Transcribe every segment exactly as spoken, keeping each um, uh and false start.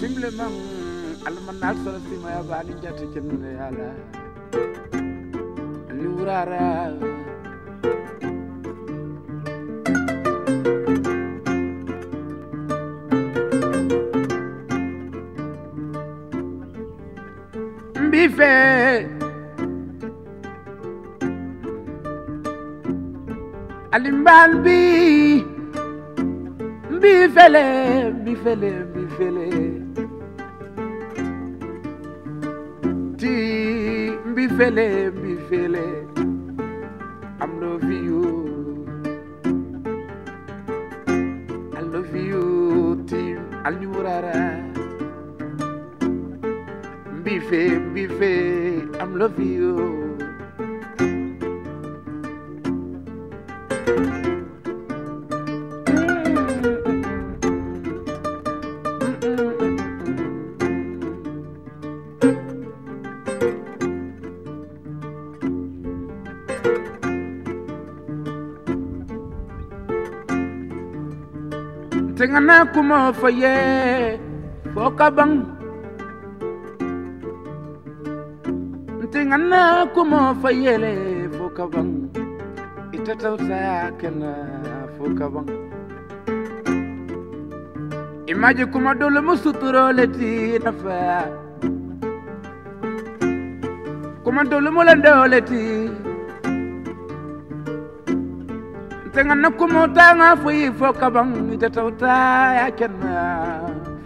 timle mam almanal solasi maya bani jati kimle yala lurara mbife alimban bi bifele bifele bifele ti bifele bifele I love you I love you ti alurara bife bife I love you. Tengana kuma faye foka bang Tengana kuma faye le foka bang Itata usakena foka bang Imaji kuma dole musuturo leti nafa Kuma dole mulando leti Tengana kuma tanga faye foka bang Itata usakena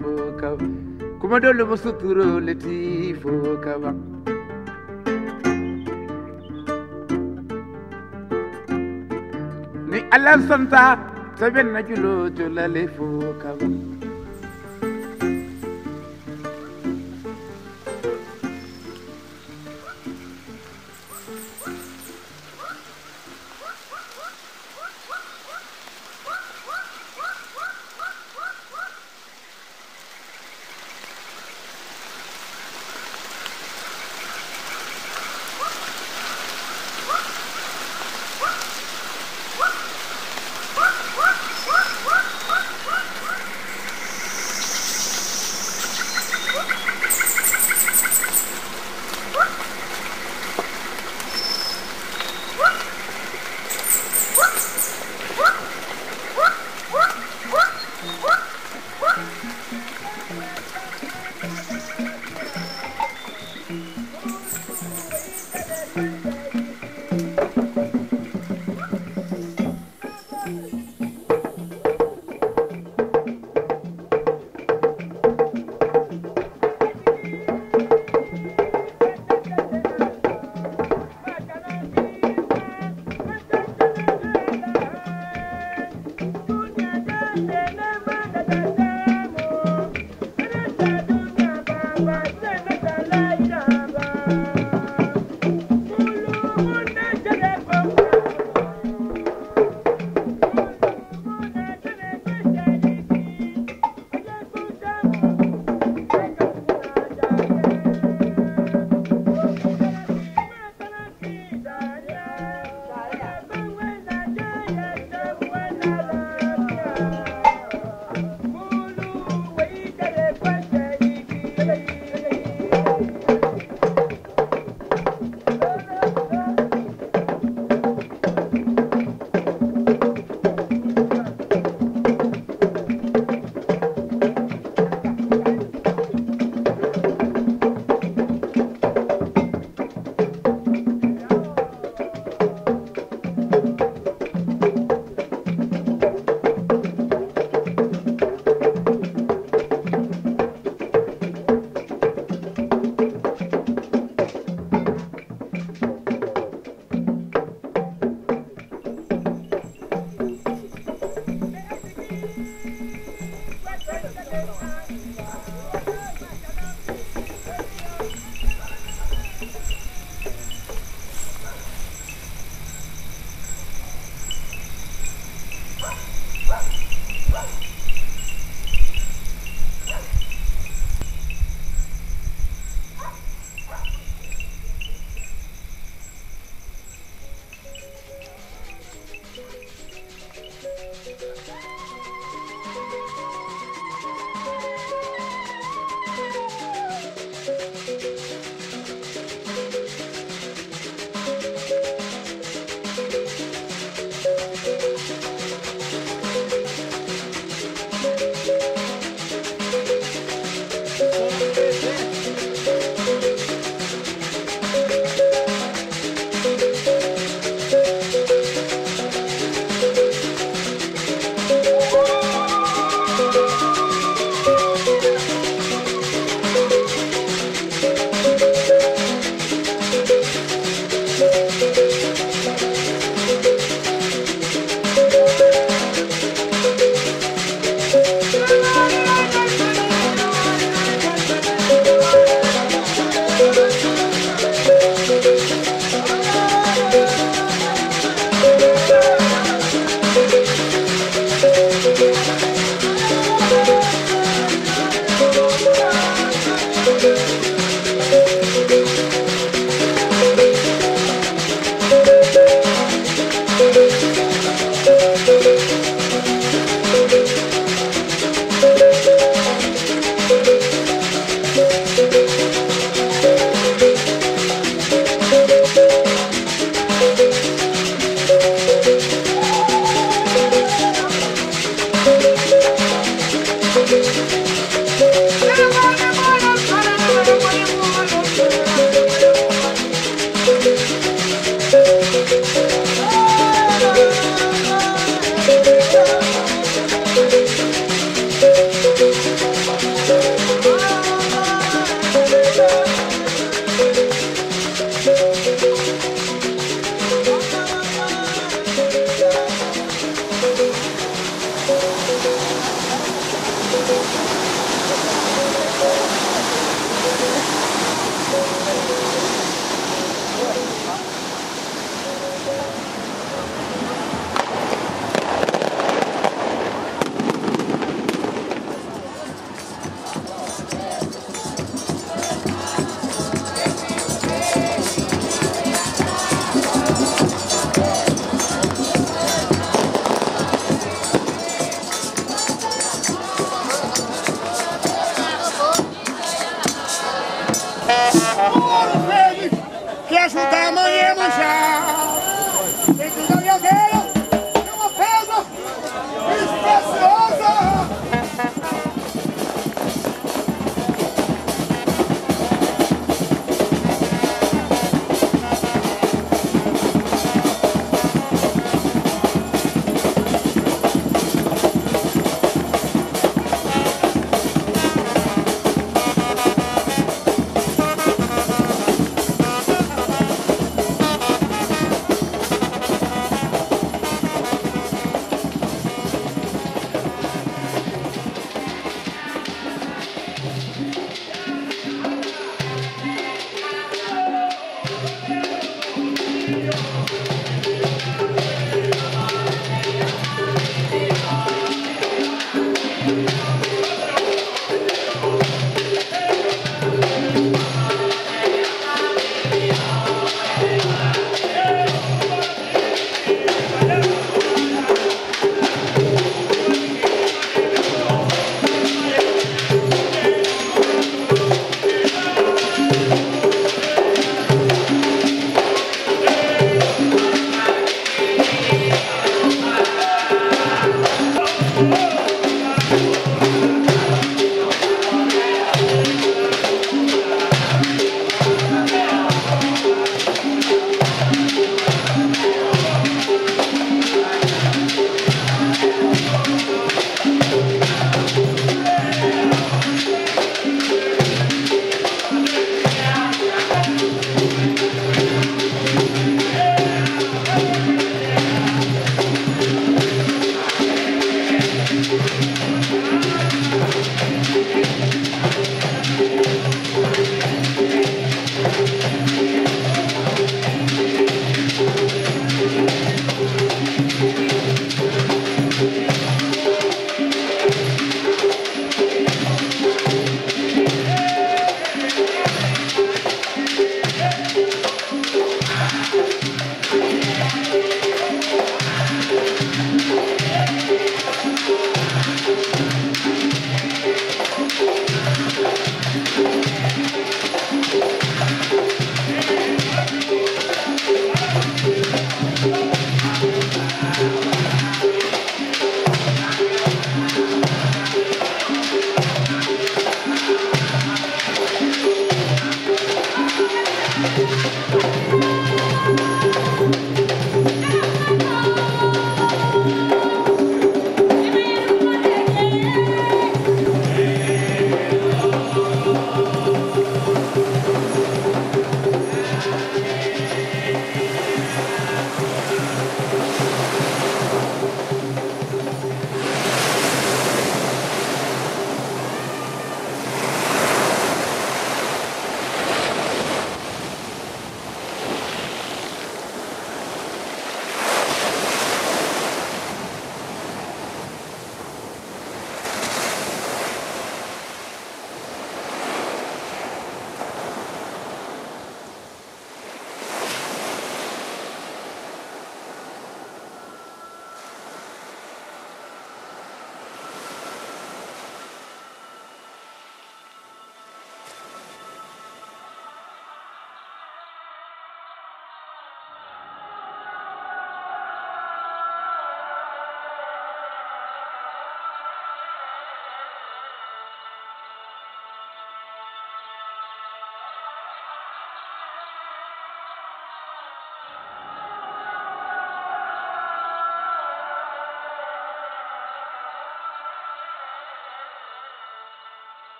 foka bang Kuma dole musuturo leti foka bang Allah santa saben na julo julale foka bang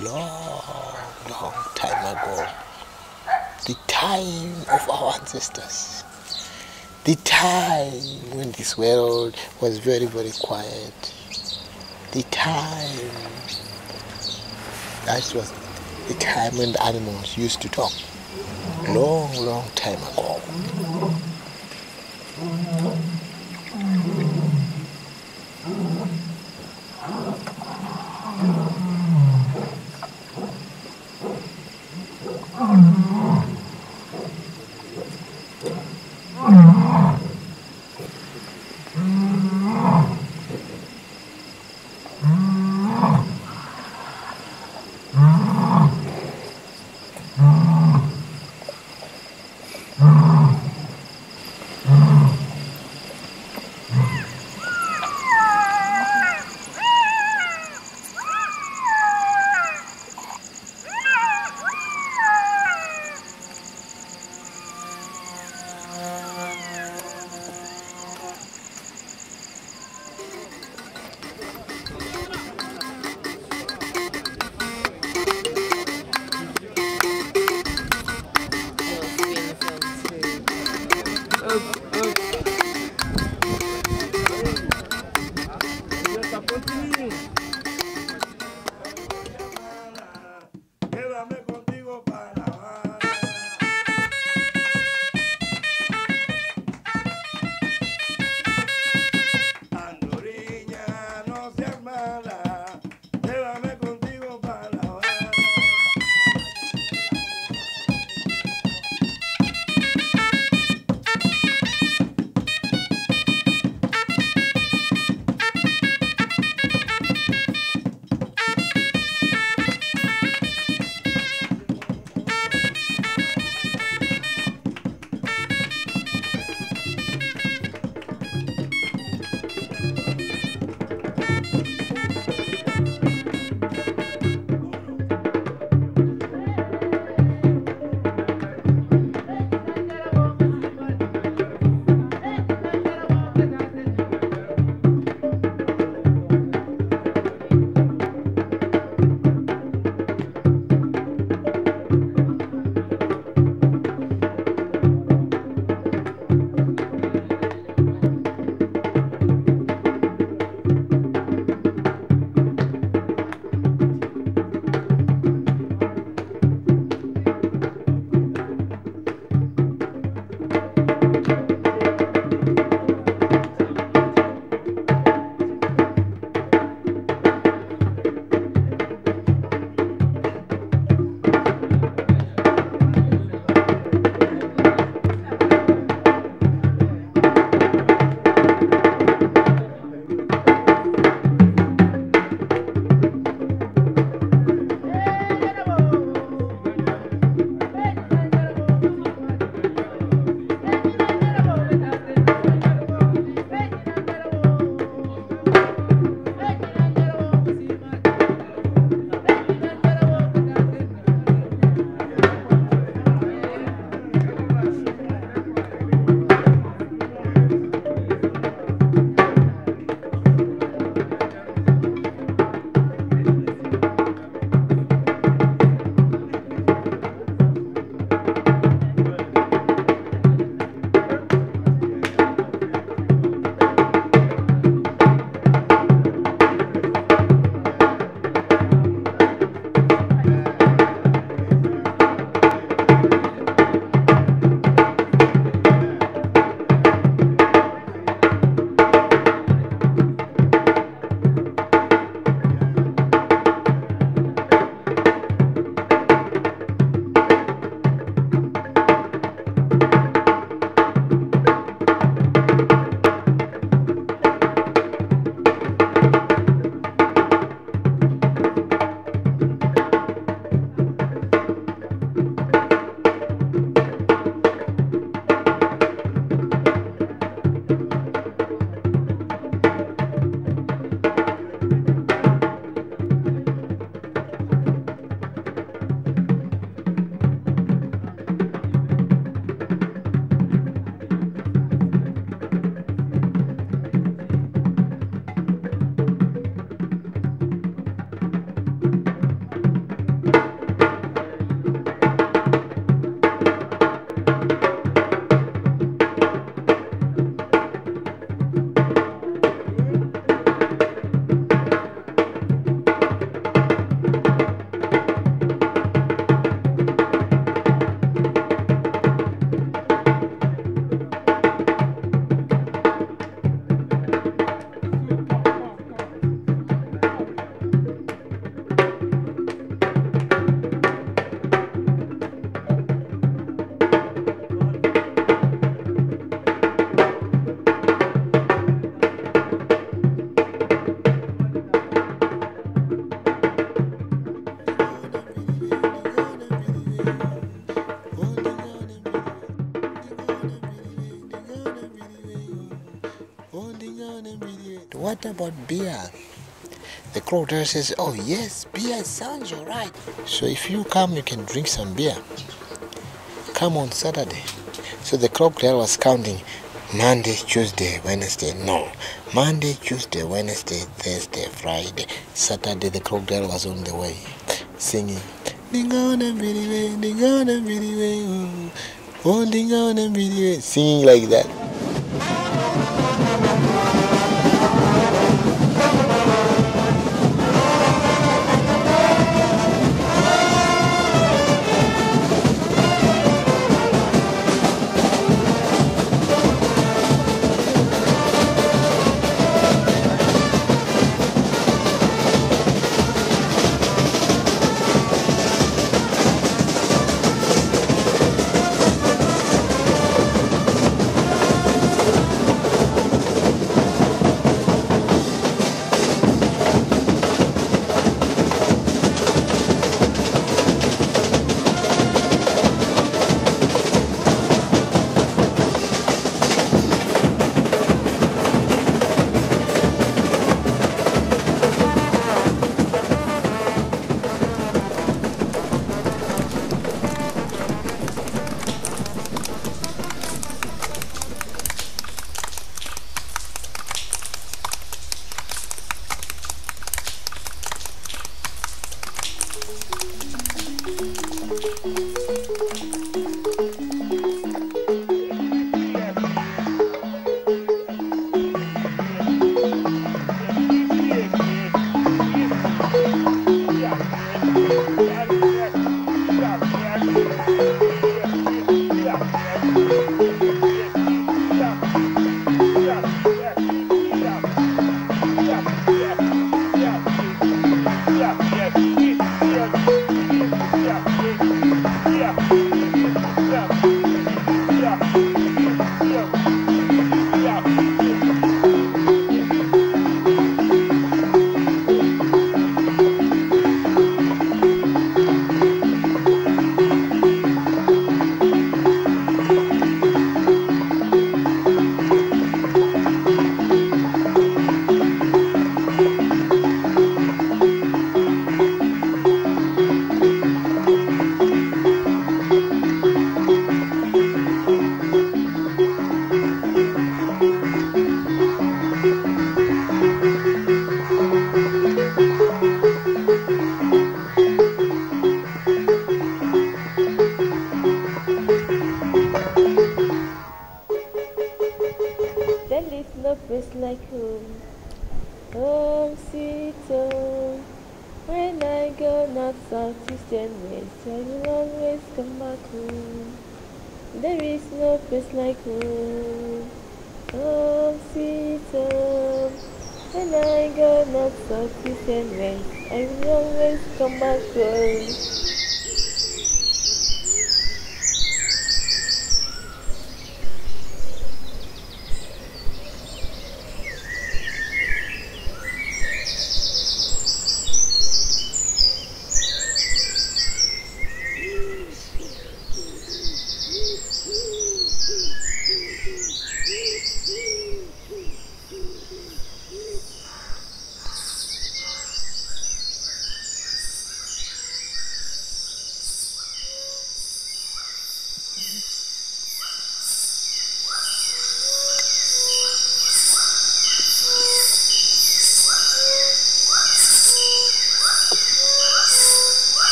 Long, long time ago, the time of our ancestors, the time when this world was very, very quiet, the time that was the time when the animals used to talk. Long, long time ago. What about beer? The crowd says, oh yes, beer sounds all right. So if you come, you can drink some beer. Come on Saturday. So the crowd was counting Monday, Tuesday, Wednesday. No, Monday, Tuesday, Wednesday, Thursday, Friday, Saturday. The crowd was on the way, singing. Singing like that.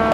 ha.